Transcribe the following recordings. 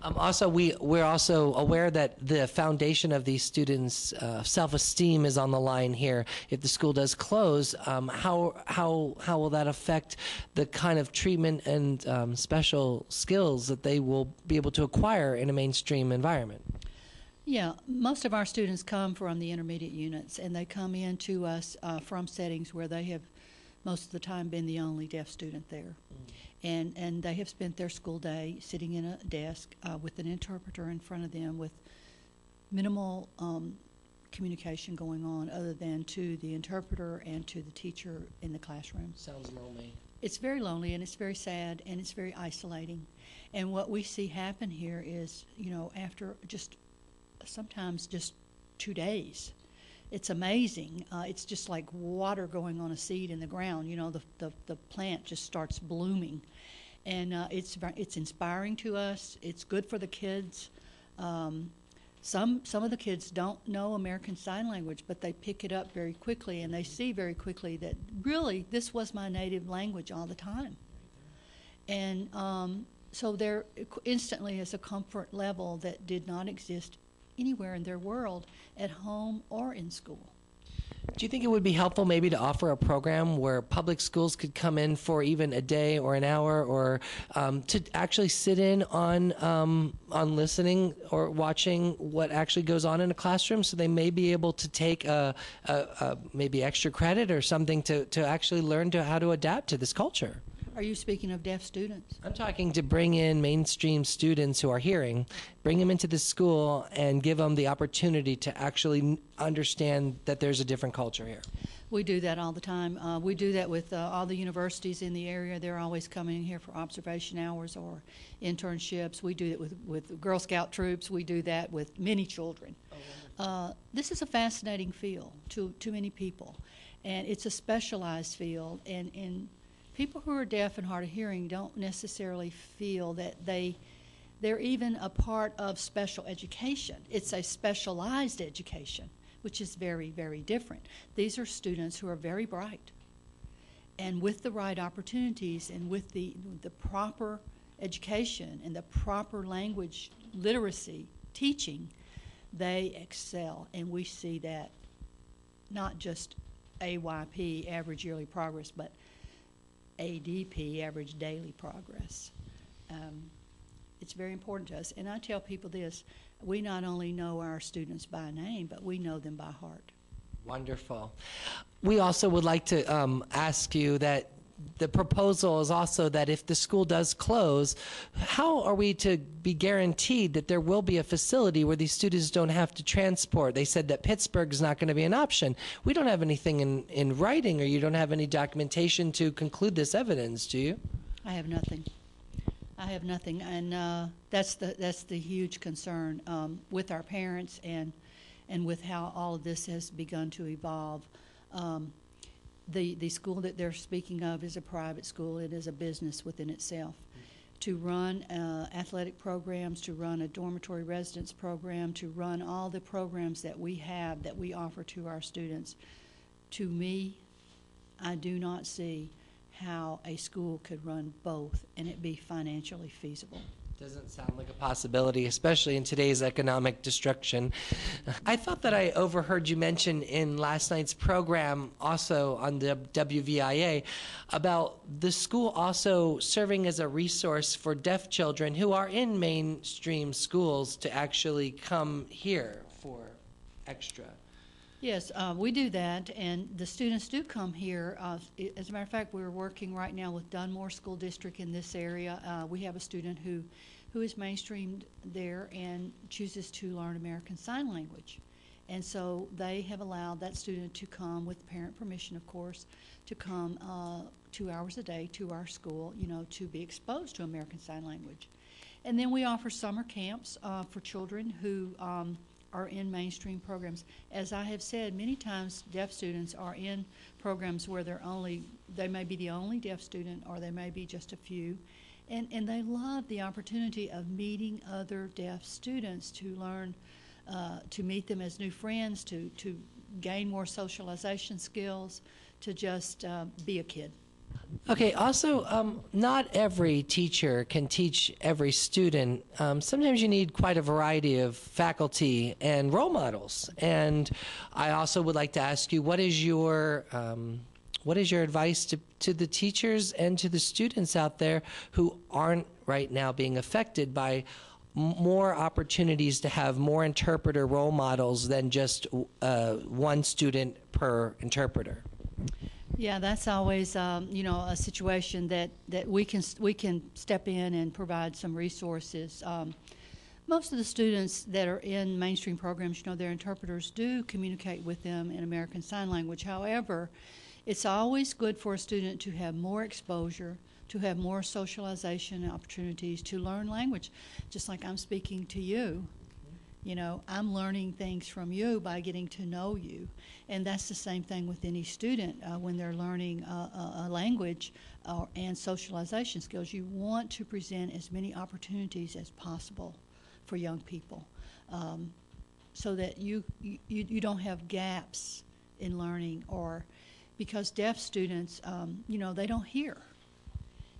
Also, we're also aware that the foundation of these students' self-esteem is on the line here. If the school does close, how will that affect the kind of treatment and special skills that they will be able to acquire in a mainstream environment? Yeah, most of our students come from the intermediate units, and they come in to us from settings where they have most of the time been the only deaf student there. Mm. And they have spent their school day sitting in a desk with an interpreter in front of them with minimal communication going on other than to the interpreter and to the teacher in the classroom. Sounds lonely. It's very lonely, and it's very sad, and it's very isolating. And what we see happen here is, you know, after just sometimes just 2 days, it's amazing. It's just like water going on a seed in the ground. You know, the plant just starts blooming, and it's inspiring to us. It's good for the kids. Some of the kids don't know American Sign Language, but they pick it up very quickly, and they see very quickly that really this was my native language all the time, and so there instantly is a comfort level that did not exist anywhere in their world, at home or in school. Do you think it would be helpful maybe to offer a program where public schools could come in for even a day or an hour, or to actually sit in on listening or watching what actually goes on in a classroom, so they may be able to take a maybe extra credit or something to actually learn how to adapt to this culture? Are you speaking of deaf students? I'm talking to bring in mainstream students who are hearing, bring them into the school and give them the opportunity to actually understand that there's a different culture here. We do that all the time. We do that with all the universities in the area. They're always coming here for observation hours or internships. We do that with Girl Scout troops. We do that with many children. Oh, this is a fascinating field to many people, and it's a specialized field, and people who are deaf and hard of hearing don't necessarily feel that they're even a part of special education. It's a specialized education, which is very, very different. These are students who are very bright, and with the right opportunities and with the proper education and the proper language literacy teaching, they excel, and we see that not just AYP, average yearly progress, but ADP, average daily progress. It's very important to us. And I tell people this, we not only know our students by name, but we know them by heart. Wonderful. We also would like to ask you that the proposal is also that if the school does close, how are we to be guaranteed that there will be a facility where these students don't have to transport? They said that Pittsburgh is not going to be an option. We don't have anything in writing, or you don't have any documentation to conclude this evidence, do you? I have nothing. I have nothing, and that's the huge concern with our parents and with how all of this has begun to evolve. The school that they're speaking of is a private school. It is a business within itself. To run athletic programs, to run a dormitory residence program, to run all the programs that we have that we offer to our students, to me, I do not see how a school could run both and it be financially feasible. Doesn't sound like a possibility, especially in today's economic destruction. I thought that I overheard you mention in last night's program, also on the WVIA, about the school also serving as a resource for deaf children who are in mainstream schools to actually come here for extra. Yes, we do that, and the students do come here. As a matter of fact, we're working right now with Dunmore School District in this area. We have a student who is mainstreamed there and chooses to learn American Sign Language. And so they have allowed that student to come, with parent permission, of course, to come 2 hours a day to our school, you know, to be exposed to American Sign Language. And then we offer summer camps for children who are in mainstream programs. As I have said many times, deaf students are in programs where they may be the only deaf student, or they may be just a few, and they love the opportunity of meeting other deaf students, to learn, to meet them as new friends, to gain more socialization skills, to just be a kid. Okay, also, not every teacher can teach every student. Sometimes you need quite a variety of faculty and role models. And I also would like to ask you, what is your advice to the teachers and to the students out there who aren't right now being affected by more opportunities to have more interpreter role models than just one student per interpreter? Yeah, that's always you know, a situation that we can step in and provide some resources. Most of the students that are in mainstream programs, you know, their interpreters do communicate with them in American Sign Language. However, it's always good for a student to have more exposure, to have more socialization opportunities, to learn language, just like I'm speaking to you. You know, I'm learning things from you by getting to know you. And that's the same thing with any student when they're learning a language and socialization skills. You want to present as many opportunities as possible for young people so that you don't have gaps in learning, or because deaf students, you know, they don't hear.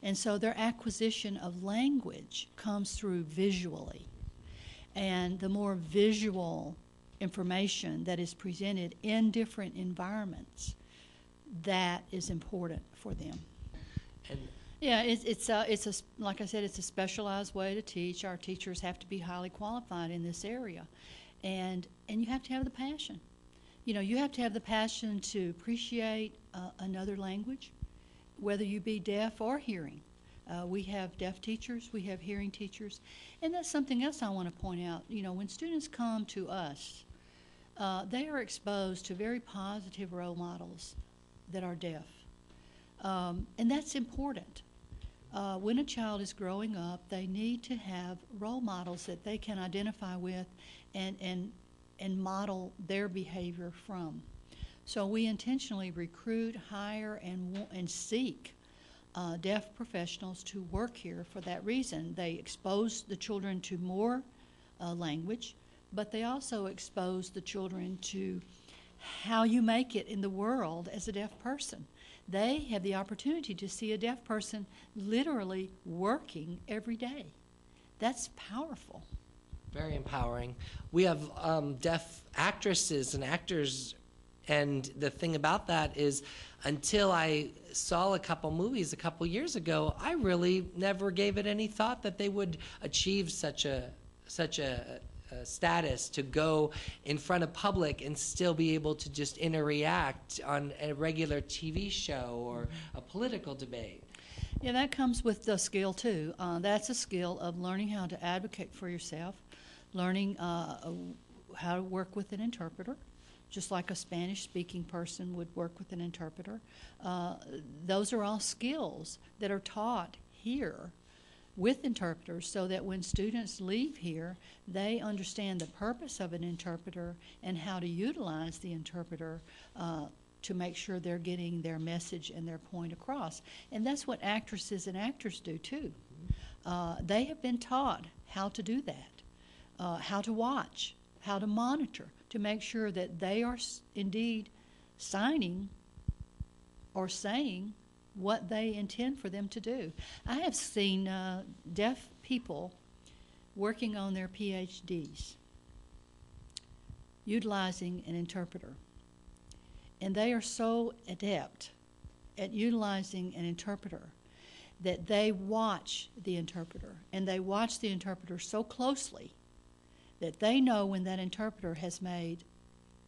And so their acquisition of language comes through visually. And the more visual information that is presented in different environments, that is important for them. Yeah, it's a, like I said, it's a specialized way to teach. Our teachers have to be highly qualified in this area. And you have to have the passion. You know, you have to have the passion to appreciate another language, whether you be deaf or hearing. We have deaf teachers, we have hearing teachers, and that's something else I want to point out. You know, when students come to us, they are exposed to very positive role models that are deaf, and that's important. When a child is growing up, they need to have role models that they can identify with and model their behavior from. So we intentionally recruit, hire, and seek deaf professionals to work here for that reason. They expose the children to more language, but they also expose the children to how you make it in the world as a deaf person. They have the opportunity to see a deaf person literally working every day. That's powerful. Very empowering. We have deaf actresses and actors. And the thing about that is, until I saw a couple movies a couple years ago, I really never gave it any thought that they would achieve such a status, to go in front of public and still be able to just interact on a regular TV show or a political debate. Yeah, that comes with the skill too. That's a skill of learning how to advocate for yourself, learning how to work with an interpreter, just like a Spanish-speaking person would work with an interpreter. Those are all skills that are taught here with interpreters, so that when students leave here, they understand the purpose of an interpreter and how to utilize the interpreter to make sure they're getting their message and their point across. And that's what actresses and actors do, too. They have been taught how to do that, how to watch, how to monitor, to make sure that they are indeed signing or saying what they intend for them to do. I have seen deaf people working on their PhDs, utilizing an interpreter. And they are so adept at utilizing an interpreter that they watch the interpreter, and they watch the interpreter so closely that they know when that interpreter has made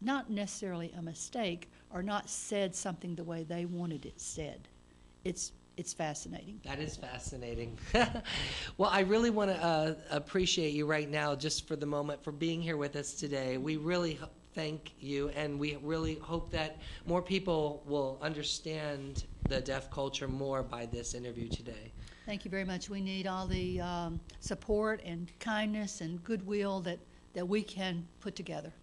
not necessarily a mistake or not said something the way they wanted it said. It's fascinating. That is fascinating. Well, I really want to appreciate you right now, just for the moment, for being here with us today. We really thank you, and we really hope that more people will understand the deaf culture more by this interview today. Thank you very much. We need all the support and kindness and goodwill that we can put together.